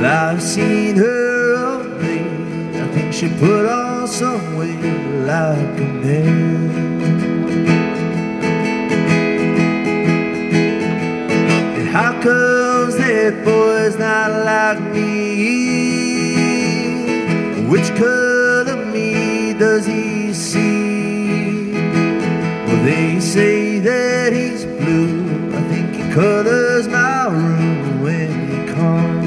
Well, I've seen her all day. I think she put on some weight like a man. And how comes that boy's not like me? Which color me does he see? Well, they say that he's blue. I think he colors my room when he comes.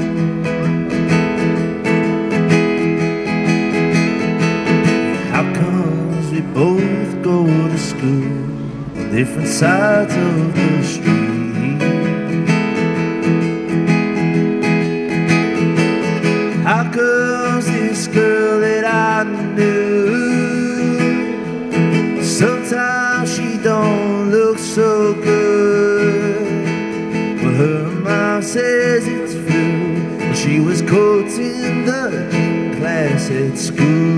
Both go to school on different sides of the street. How comes this girl that I knew, sometimes she don't look so good? Well, her mom says it's flu, but she was coaching the gym class at school.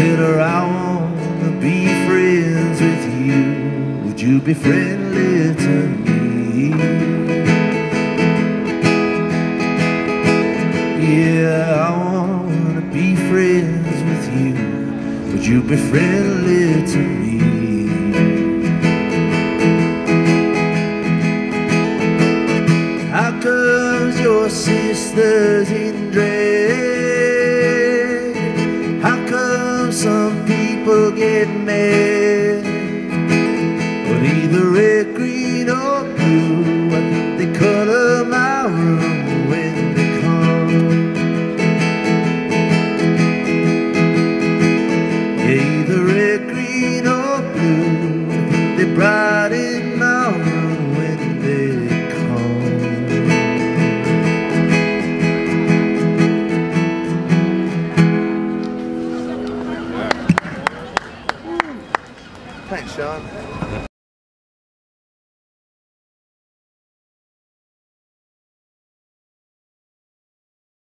Tell her I wanna be friends with you. Would you be friendly to me? Yeah, I wanna be friends with you. Would you be friendly to me? How comes your sister's in dread? How comes some people get mad? But either red, green or blue, I think they color my room when they come. Yeah, either red, green or blue, I think they brighten my room when they come. Thanks, Sean.